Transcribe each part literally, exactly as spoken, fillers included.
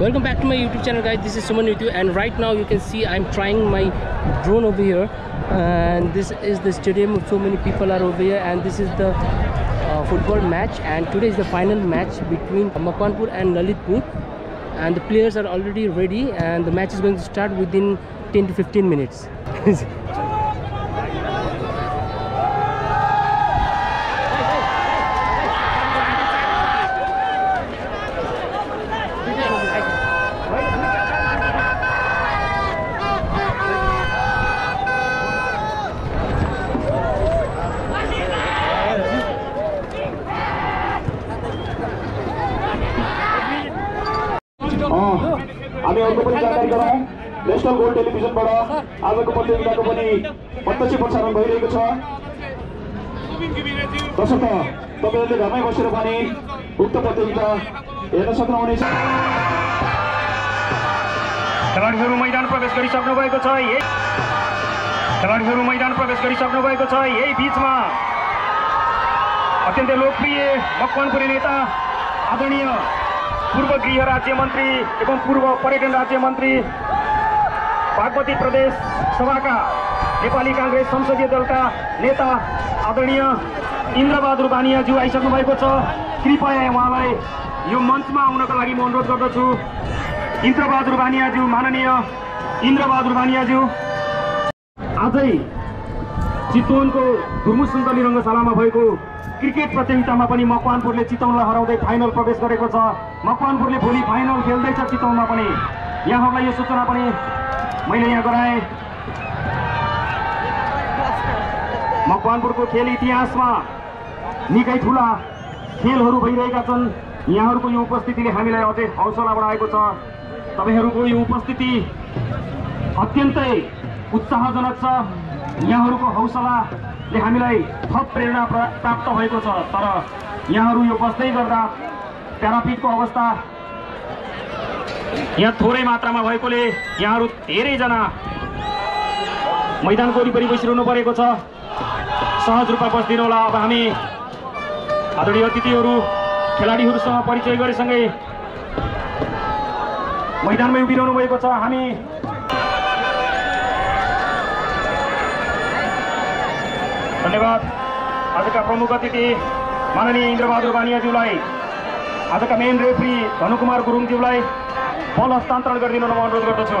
Welcome back to my YouTube channel, guys. This is Suman with you, and right now you can see I'm trying my drone over here, and this is the stadium. So many people are over here, and this is the uh, football match, and today is the final match between Makwanpur and Lalitpur, and the players are already ready, and the match is going to start within ten to fifteen minutes. National gold television बाट आजको प्रतियोगिताको पनि प्रत्यक्ष प्रसारण भइरहेको छ। दर्शक तपाईहरुले घरमै बसेर पनि उक्त प्रतियोगिता हेर्न सक्नुहुनेछ। खेलाडीहरु मैदान प्रवेश गरिसक्नु भएको छ। यही खेलाडीहरु मैदान प्रवेश गरिसक्नु भएको छ। यही बीचमा अत्यन्तै लोकप्रिय मकवानपुरी नेता आदरणीय पूर्व गृह राज्य मन्त्री एवं पूर्व पर्यटन राज्य मन्त्री बागमती प्रदेश सभा का नेपाली कांग्रेस संसदीय दल का नेता आदरणीय इंद्र बहादुर बानिया ज्यू आइसक्नु भएको छ। कृपया उहाँलाई यो मञ्चमा आउनको लागि म अनुरोध गर्दछु। इंद्र बहादुर बानिया ज्यू, माननीय इंद्र बहादुर बानिया ज्यू, आजै चितवनको धुर्मु सुन्दरी रंगशालामा भएको क्रिकेट प्रतियोगितामा पनि मकवानपुरले चितवनलाई हराउँदै फाइनल प्रवेश गरेको छ। मकवानपुरले भोलि फाइनल खेल्दै छ चितवनमा पनि। यहाँहरुलाई यो सूचना पनि मैले यहाँ गराए। मकवानपुर को खेल इतिहास में निकै ठूला खेल भइरहेका छन्। यहाँहरुको यो उपस्थितिले हामीलाई अझै हौसला बढाएको छ। तपाईहरुको यो उपस्थिति अत्यन्तै उत्साहजनक छ। यहाँहरुको हौसलाले हामीलाई थप प्रेरणा प्राप्त भएको छ। तर यहाँहरु यो बस्दै गर्दा प्यारापिटको अवस्था यहाँ थोरै मात्रामा भएकोले यहाँहरु धेरै जना मैदानको वरिपरि बसिरहनु परेको छ। सहज रूपमा बस्दिनु होला। अब हामी आदरणीय अतिथिहरु खेलाडीहरुसँग परिचय गरेसँगै मैदानमै उभिरहनु भएको छ। हामी धन्यवाद आजका प्रमुख अतिथि माननीय इन्द्रबहादुर बानियाज्यूलाई, आजका मेन रेफ्री धनुकुमार गुरुङज्यूलाई बल हस्तान्तरण गरिदिन म अनुरोध गर्दछु।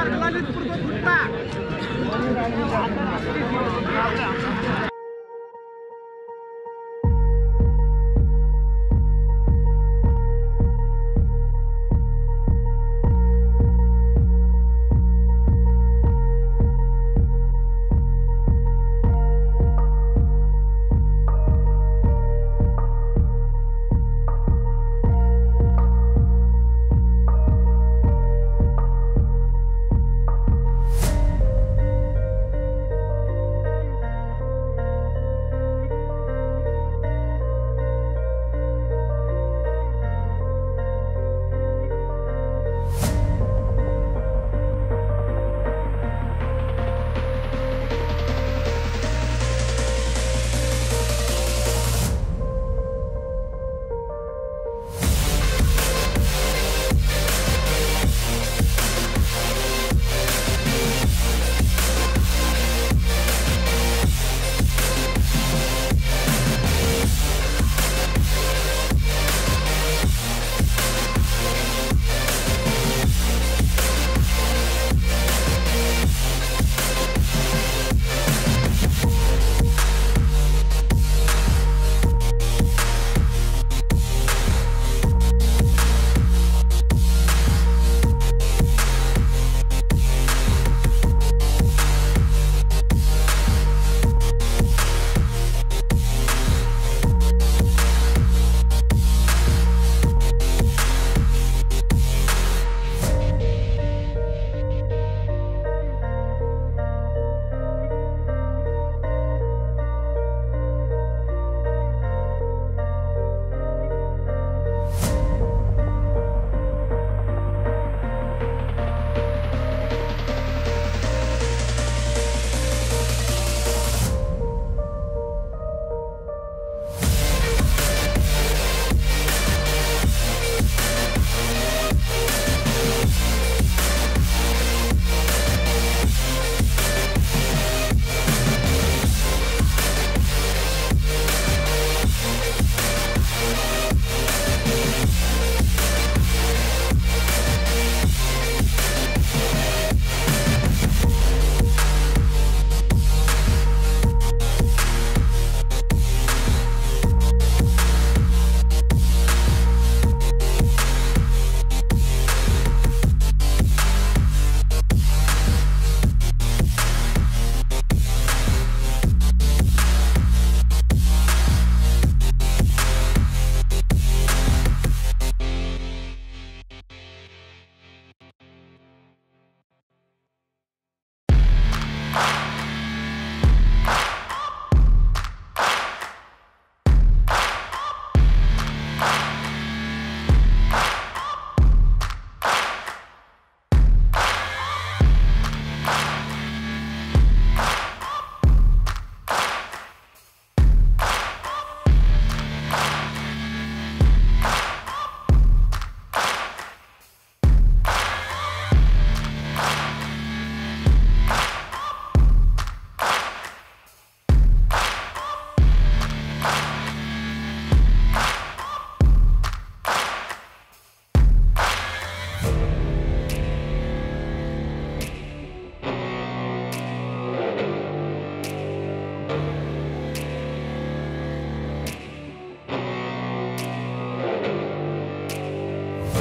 Lalitpur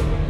Thank you.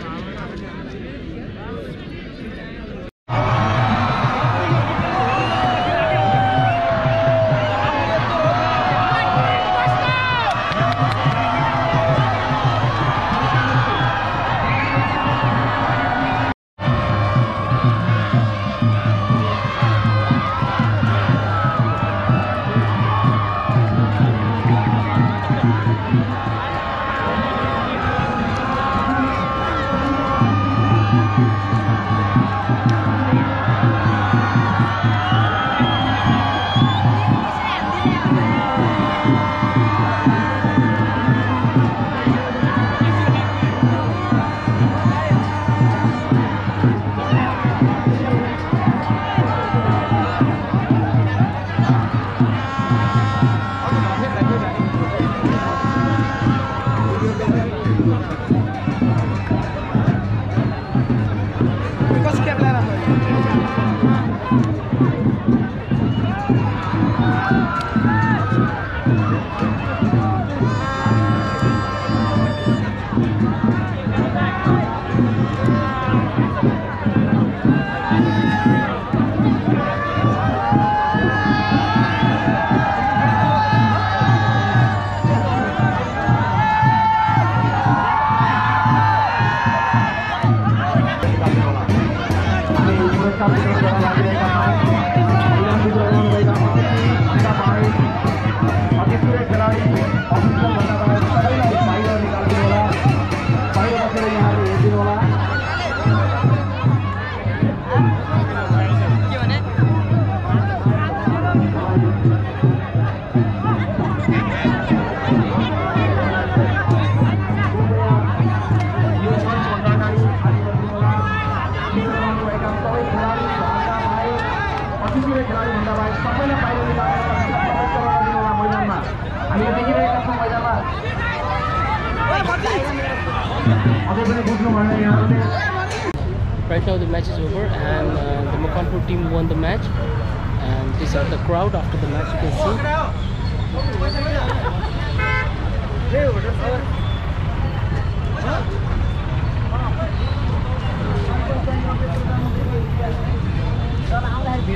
Right now the match is over and uh, the Makwanpur team won the match, and this is the crowd after the match, you can see.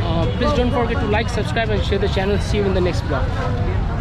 Uh, please don't forget to like, subscribe and share the channel. See you in the next vlog.